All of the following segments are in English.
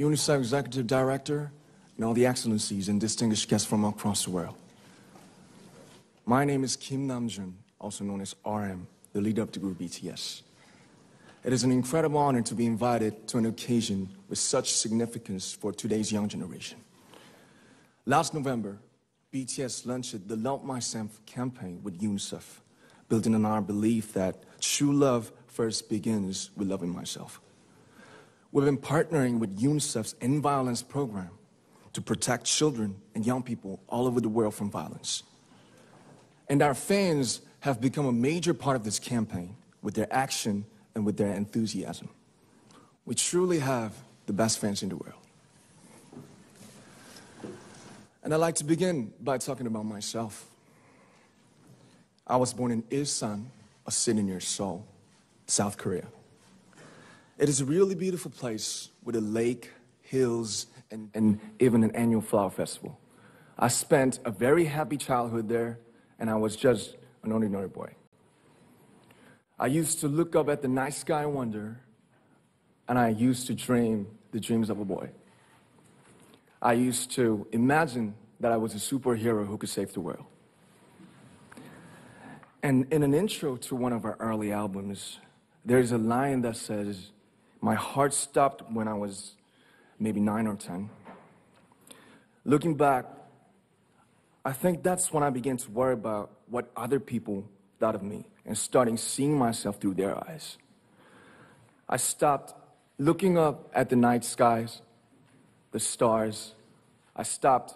UNICEF Executive Director, and all the excellencies and distinguished guests from across the world. My name is Kim Namjoon, also known as RM, the leader of the group BTS. It is an incredible honor to be invited to an occasion with such significance for today's young generation. Last November, BTS launched the Love Myself campaign with UNICEF, building on our belief that true love first begins with loving myself. We've been partnering with UNICEF's End Violence program to protect children and young people all over the world from violence. And our fans have become a major part of this campaign with their action and with their enthusiasm. We truly have the best fans in the world. And I'd like to begin by talking about myself. I was born in Ilsan, a city near Seoul, South Korea. It is a really beautiful place with a lake, hills, and even an annual flower festival. I spent a very happy childhood there, and I was just an ordinary boy. I used to look up at the night sky and wonder, and I used to dream the dreams of a boy. I used to imagine that I was a superhero who could save the world. And in an intro to one of our early albums, there's a line that says, "My heart stopped when I was maybe 9 or 10. Looking back, I think that's when I began to worry about what other people thought of me and starting seeing myself through their eyes. I stopped looking up at the night skies, the stars. I stopped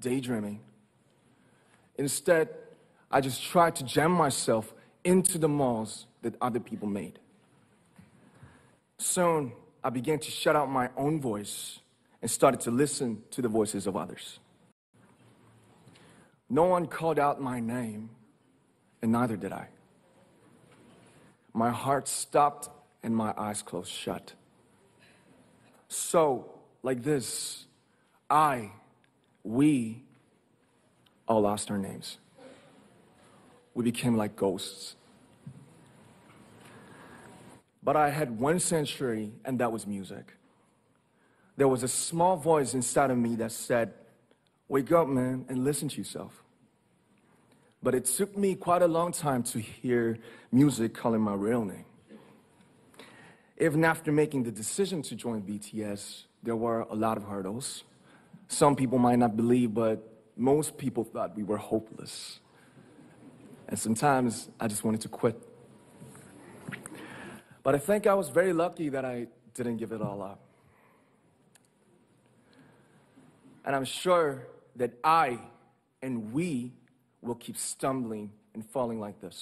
daydreaming. Instead, I just tried to jam myself into the molds that other people made. Soon, I began to shut out my own voice and started to listen to the voices of others. No one called out my name, and neither did I. My heart stopped and my eyes closed shut. So, like this, we all lost our names. We became like ghosts. But I had one sanctuary, and that was music. There was a small voice inside of me that said, "Wake up, man, and listen to yourself." But it took me quite a long time to hear music calling my real name. Even after making the decision to join BTS, there were a lot of hurdles. Some people might not believe, but most people thought we were hopeless. And sometimes I just wanted to quit. But I think I was very lucky that I didn't give it all up. And I'm sure that I and we will keep stumbling and falling like this.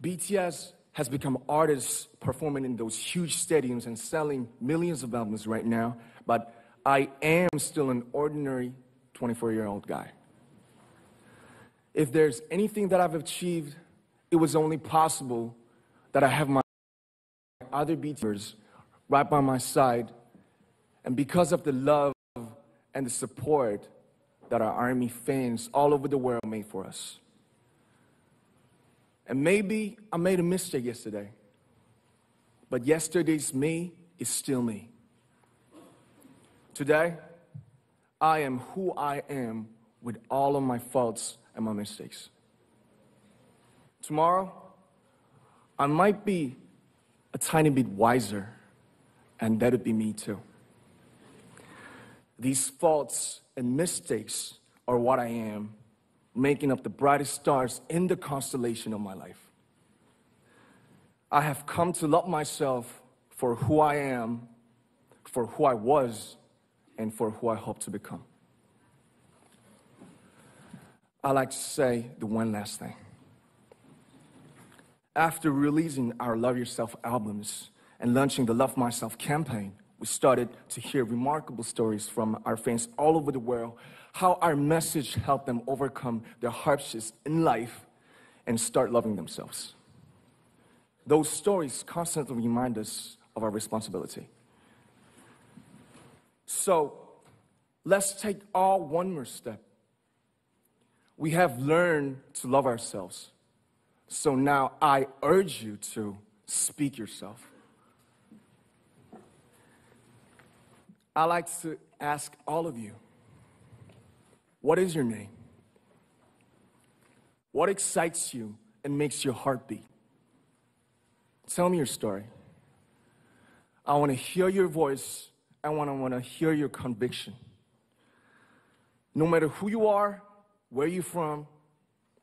BTS has become artists performing in those huge stadiums and selling millions of albums right now, but I am still an ordinary 24-year-old guy. If there's anything that I've achieved, it was only possible that I have my other BTSers right by my side, and because of the love and the support that our Army fans all over the world made for us. And maybe I made a mistake yesterday, but yesterday's me is still me. Today, I am who I am with all of my faults and my mistakes. Tomorrow, I might be a tiny bit wiser, and that'd be me too. These faults and mistakes are what I am, making up the brightest stars in the constellation of my life. I have come to love myself for who I am, for who I was, and for who I hope to become. I'd like to say the one last thing. After releasing our Love Yourself albums and launching the Love Myself campaign, we started to hear remarkable stories from our fans all over the world, how our message helped them overcome their hardships in life and start loving themselves. Those stories constantly remind us of our responsibility. So let's take all one more step. We have learned to love ourselves. So now I urge you to speak yourself. I'd like to ask all of you, what is your name? What excites you and makes your heart beat? Tell me your story. I want to hear your voice. I want to hear your conviction. No matter who you are, where you're from,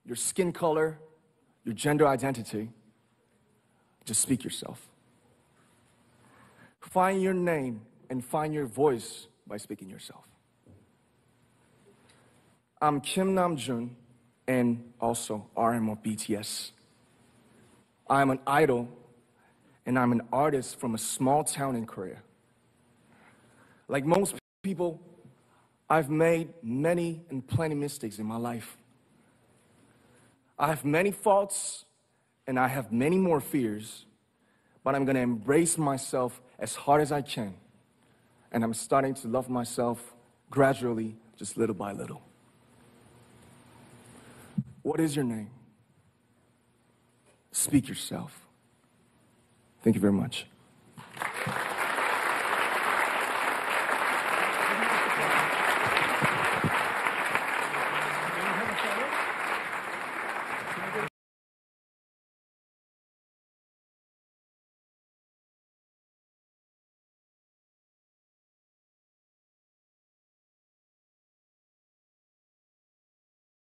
your skin color, your gender identity, just speak yourself. Find your name and find your voice by speaking yourself. I'm Kim Namjoon, and also RM of BTS. I'm an idol, and I'm an artist from a small town in Korea. Like most people, I've made many and plenty mistakes in my life. I have many faults, and I have many more fears, but I'm gonna embrace myself as hard as I can, and I'm starting to love myself gradually, just little by little. What is your name? Speak yourself. Thank you very much.